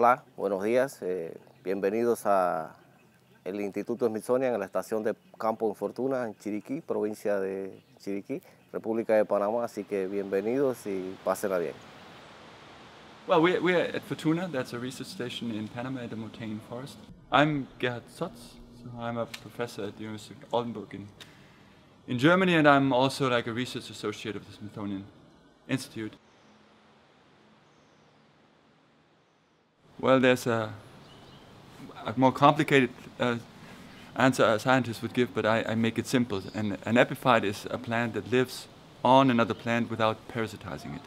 Hola, buenos días. Bienvenidos a el Instituto Smithsonian en la estación de Campo in Fortuna, en Chiriquí, provincia de Chiriquí, República de Panamá. Así que bienvenidos y pásenla bien. Well, we're at Fortuna. That's a research station in Panama at the montane forest. I'm Gerhard Zotz. So I'm a professor at the University of Oldenburg in Germany, and I'm also like a research associate of the Smithsonian Institute. Well, there's a more complicated answer a scientist would give, but I make it simple. And an epiphyte is a plant that lives on another plant without parasitizing it.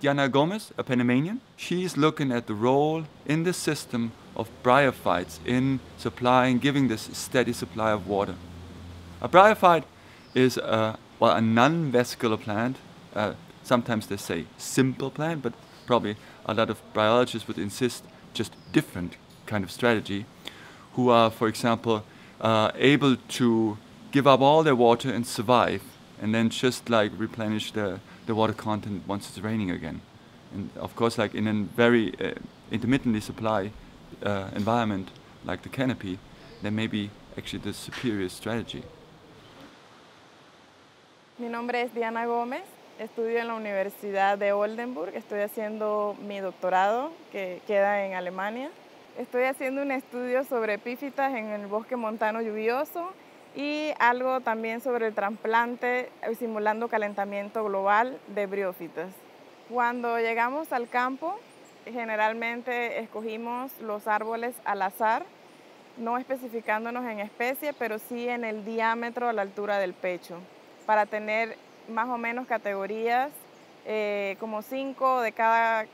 Diana Gomez, a Panamanian, she's looking at the role in the system of bryophytes in supplying, giving this steady supply of water. A bryophyte is a non-vascular plant. Sometimes they say simple plant, but probably a lot of biologists would insist just different kind of strategy, who are, for example, able to give up all their water and survive, and then just like replenish the water content once it's raining again. And of course, like in a very intermittently supply environment like the canopy, there may be actually the superior strategy. Mi nombre es Diana Gomez. Estudio en la Universidad de Oldenburg, estoy haciendo mi doctorado, que queda en Alemania. Estoy haciendo un estudio sobre epífitas en el bosque montano lluvioso y algo también sobre el trasplante, simulando calentamiento global de briófitas. Cuando llegamos al campo, generalmente escogimos los árboles al azar, no especificándonos en especie, pero sí en el diámetro a la altura del pecho, para tener más o menos categorías, como 5 de cada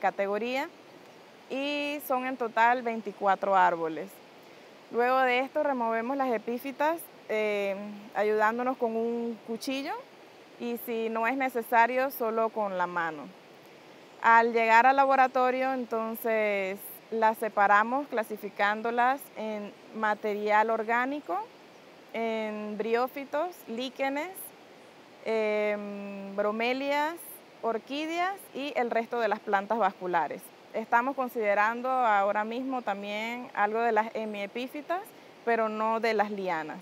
categoría, y son en total 24 árboles. Luego de esto removemos las epífitas ayudándonos con un cuchillo y, si no es necesario, solo con la mano. Al llegar al laboratorio, entonces las separamos clasificándolas en material orgánico, en briófitos, líquenes, bromelias, orquídeas y el resto de las plantas vasculares. Estamos considerando ahora mismo también algo de las hemiepífitas, pero no de las lianas.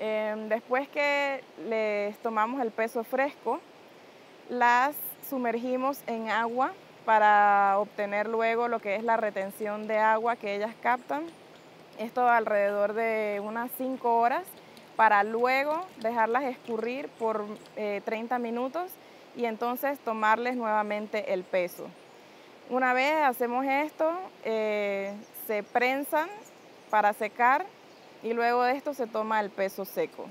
Después que les tomamos el peso fresco, las sumergimos en agua para obtener luego lo que es la retención de agua que ellas captan. Esto alrededor de unas 5 horas. Para luego dejarlas escurrir por 30 minutos y entonces tomarles nuevamente el peso. Una vez hacemos esto, se prensan para secar y luego de esto se toma el peso seco.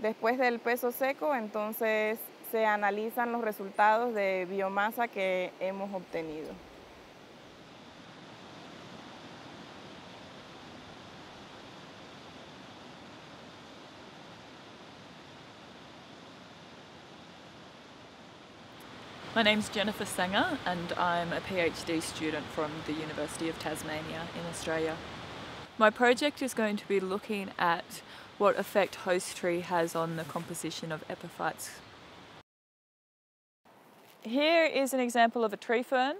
Después del peso seco, entonces se analizan los resultados de biomasa que hemos obtenido. My name's Jennifer Sanger, and I'm a PhD student from the University of Tasmania in Australia. My project is going to be looking at what effect host tree has on the composition of epiphytes. Here is an example of a tree fern.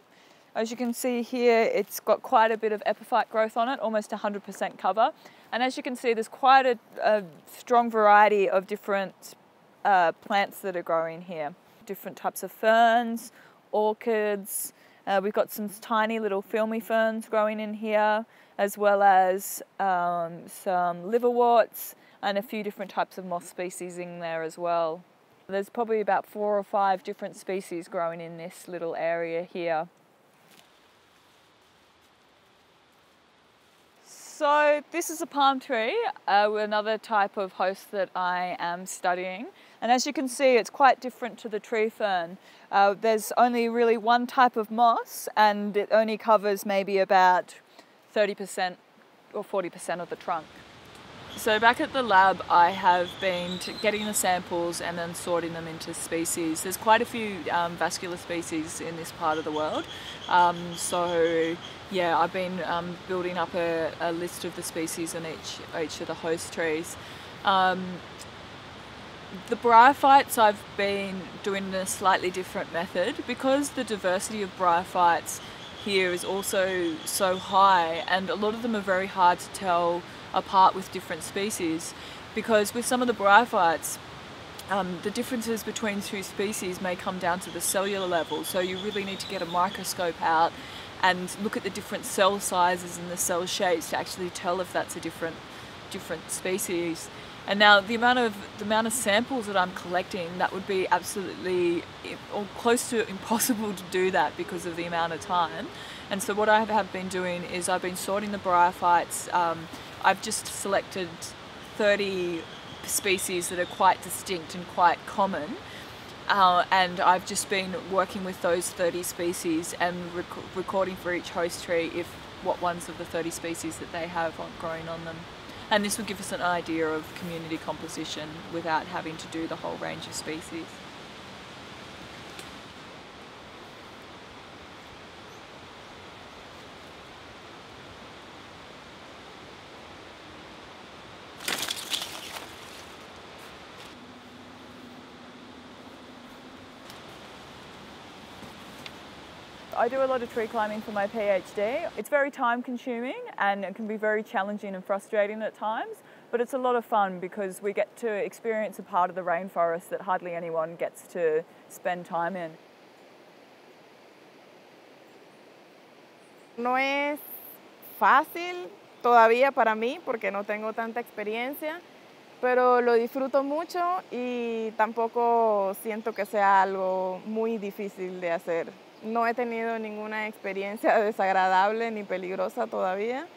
As you can see here, it's got quite a bit of epiphyte growth on it, almost 100% cover. And as you can see, there's quite a strong variety of different plants that are growing here. Different types of ferns, orchids, we've got some tiny little filmy ferns growing in here, as well as some liverworts and a few different types of moss species in there as well. There's probably about 4 or 5 different species growing in this little area here. So this is a palm tree, another type of host that I am studying. And as you can see, it's quite different to the tree fern. There's only really one type of moss, and it only covers maybe about 30% or 40% of the trunk. So back at the lab, I have been getting the samples and then sorting them into species. There's quite a few vascular species in this part of the world. So yeah, I've been building up a list of the species on each of the host trees. The bryophytes, I've been doing a slightly different method because the diversity of bryophytes here is also so high, and a lot of them are very hard to tell apart with different species, because with some of the bryophytes, the differences between two species may come down to the cellular level, so you really need to get a microscope out and look at the different cell sizes and the cell shapes to actually tell if that's a different species. And now the amount of samples that I'm collecting, that would be absolutely or close to impossible to do that because of the amount of time. And so what I have been doing is I've been sorting the bryophytes. I've just selected 30 species that are quite distinct and quite common, and I've just been working with those 30 species and recording for each host tree what ones of the 30 species that they have growing on them. And this will give us an idea of community composition without having to do the whole range of species. I do a lot of tree climbing for my PhD. It's very time consuming and it can be very challenging and frustrating at times, but it's a lot of fun because we get to experience a part of the rainforest that hardly anyone gets to spend time in. No es fácil todavía para mí porque no tengo tanta experiencia, pero lo disfruto mucho y tampoco siento que sea algo muy difícil de hacer. No he tenido ninguna experiencia desagradable ni peligrosa todavía,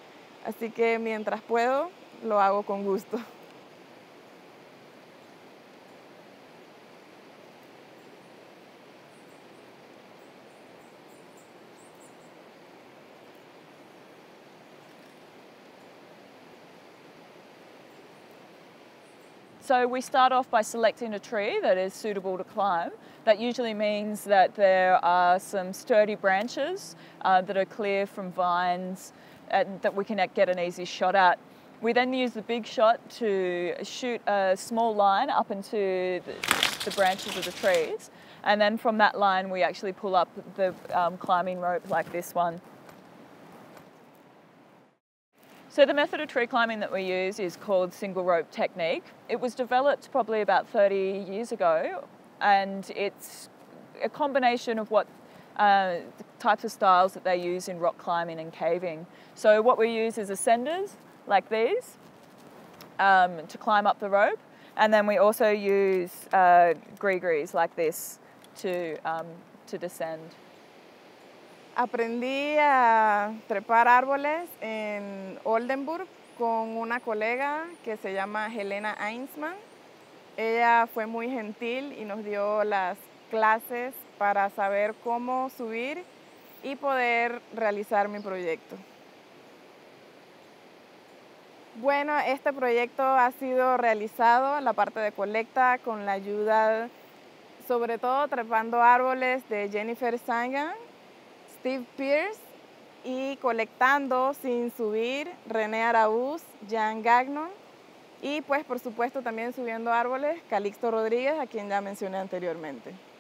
así que mientras puedo, lo hago con gusto. So we start off by selecting a tree that is suitable to climb. That usually means that there are some sturdy branches that are clear from vines and that we can get an easy shot at. We then use the big shot to shoot a small line up into the branches of the trees, and then from that line we actually pull up the climbing rope like this one. So the method of tree climbing that we use is called single rope technique. It was developed probably about 30 years ago, and it's a combination of what the types of styles that they use in rock climbing and caving. So what we use is ascenders like these to climb up the rope, and then we also use gris-gris like this to descend. Aprendí a trepar árboles en Oldenburg con una colega que se llama Helena Einsmann. Ella fue muy gentil y nos dio las clases para saber cómo subir y poder realizar mi proyecto. Bueno, este proyecto ha sido realizado, la parte de colecta, con la ayuda, sobre todo trepando árboles, de Jennifer Sanger, Steve Pearce, y colectando sin subir, René Araúz, Jan Gagnon, y pues por supuesto también subiendo árboles, Calixto Rodríguez, a quien ya mencioné anteriormente.